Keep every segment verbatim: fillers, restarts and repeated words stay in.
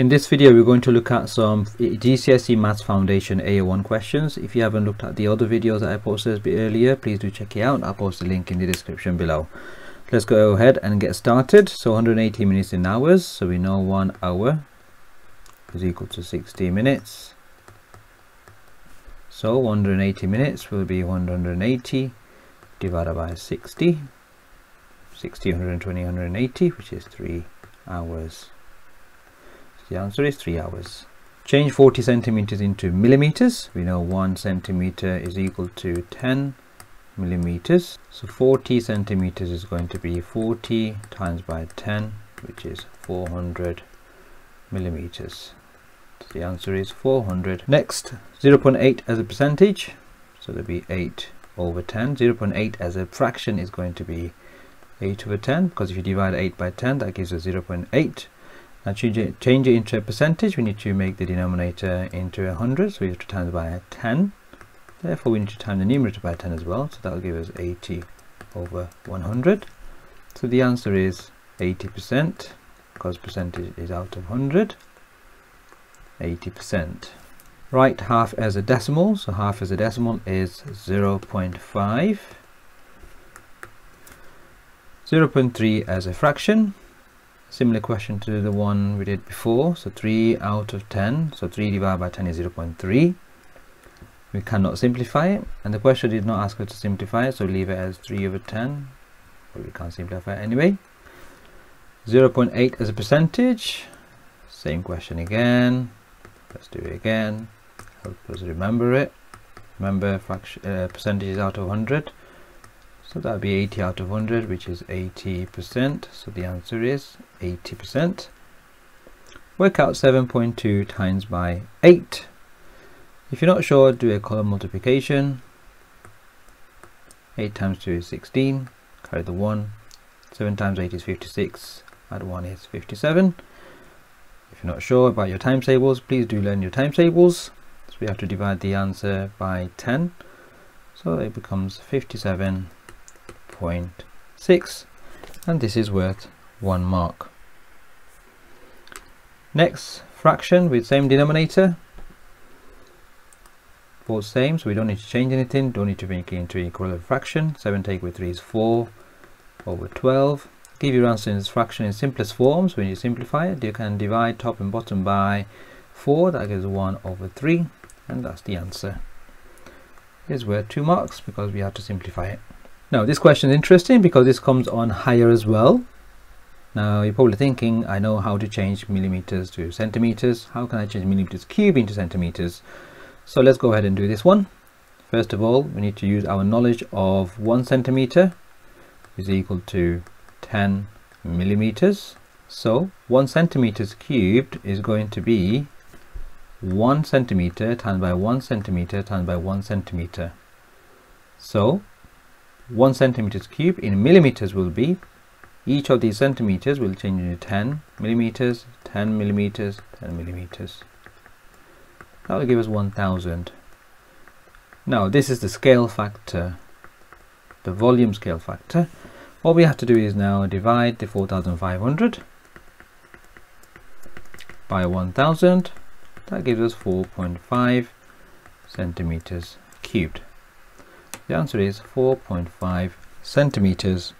In this video, we're going to look at some G C S E Maths Foundation A O one questions. If you haven't looked at the other videos that I posted a bit earlier, please do check it out. I'll post the link in the description below. Let's go ahead and get started. So one hundred eighty minutes in hours. So we know one hour is equal to sixty minutes. So one hundred eighty minutes will be one hundred eighty divided by sixty. sixty, one hundred twenty, one hundred eighty, which is three hours. The answer is three hours. Change forty centimeters into millimeters. We know one centimeter is equal to ten millimeters. So forty centimeters is going to be forty times by ten, which is four hundred millimeters. So the answer is four hundred. Next, zero point eight as a percentage. So there'll be eight over ten. zero point eight as a fraction is going to be eight over ten, because if you divide eight by ten, that gives us zero point eight. Now change it, change it into a percentage. We need to make the denominator into one hundred, so we have to times by ten. Therefore, we need to times the numerator by ten as well, so that will give us eighty over one hundred. So the answer is eighty percent, because percentage is out of one hundred. eighty percent. Write half as a decimal, so half as a decimal is zero point five. zero point three as a fraction. Similar question to the one we did before, so three out of ten, so three divided by ten is zero point three. We cannot simplify it, and the question did not ask us to simplify it, so leave it as three over ten, but we can't simplify it anyway. zero point eight as a percentage, same question again. Let's do it again, help us remember it. Remember, fraction, uh, percentage is out of one hundred, so that would be eighty out of one hundred, which is eighty percent. So the answer is eighty percent. Work out seven point two times by eight. If you're not sure, do a column multiplication. eight times two is sixteen. Carry the one. seven times eight is fifty-six. Add one is fifty-seven. If you're not sure about your times tables, please do learn your times tables. So we have to divide the answer by ten. So it becomes fifty-seven point six, and this is worth one mark. Next, fraction with same denominator, both same, so we don't need to change anything, don't need to make it into equivalent fraction. seven take with three is four over twelve. Give your answer in this fraction in simplest form, so when you simplify it, you can divide top and bottom by four, that gives one over three, and that's the answer. It's worth two marks because we have to simplify it. Now this question is interesting because this comes on higher as well. Now you're probably thinking, I know how to change millimeters to centimeters. How can I change millimeters cubed into centimeters? So let's go ahead and do this one. First of all, we need to use our knowledge of one centimeter is equal to ten millimeters. So one centimeters cubed is going to be one centimeter times by one centimeter times by one centimeter. So one centimeters cubed in millimeters will be, each of these centimeters will change into ten millimeters, ten millimeters, ten millimeters. That will give us one thousand. Now this is the scale factor, the volume scale factor. What we have to do is now divide the four thousand five hundred by one thousand. That gives us four point five centimeters cubed. The answer is four point five centimeters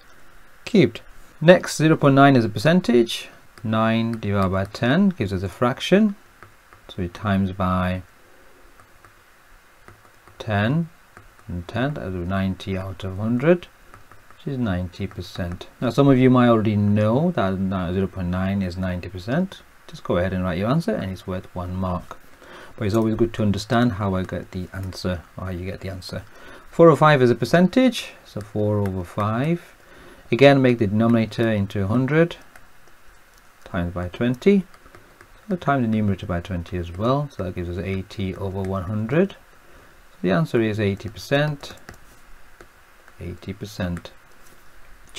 cubed. Next, zero point nine is a percentage. nine divided by ten gives us a fraction. So it times by ten and ten, that is ninety out of one hundred, which is ninety percent. Now some of you might already know that zero point nine is ninety percent. Just go ahead and write your answer, and it's worth one mark. But it's always good to understand how I get the answer, or how you get the answer. four over five is a percentage, so four over five. Again, make the denominator into one hundred times by twenty. So times the numerator by twenty as well, so that gives us eighty over one hundred. So the answer is eighty percent. eighty percent.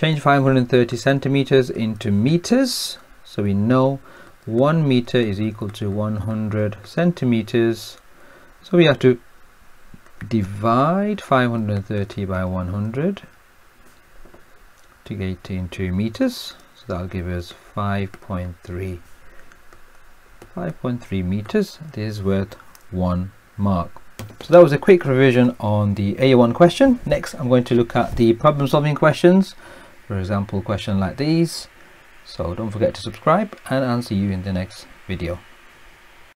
Change five hundred thirty centimeters into meters. So we know one meter is equal to one hundred centimeters. So we have to divide five hundred thirty by one hundred to get into meters. So that'll give us five point three five point three meters. This is worth one mark. So that was a quick revision on the A O one question. Next, I'm going to look at the problem solving questions. For example, question like these. So don't forget to subscribe, and I'll see you in the next video.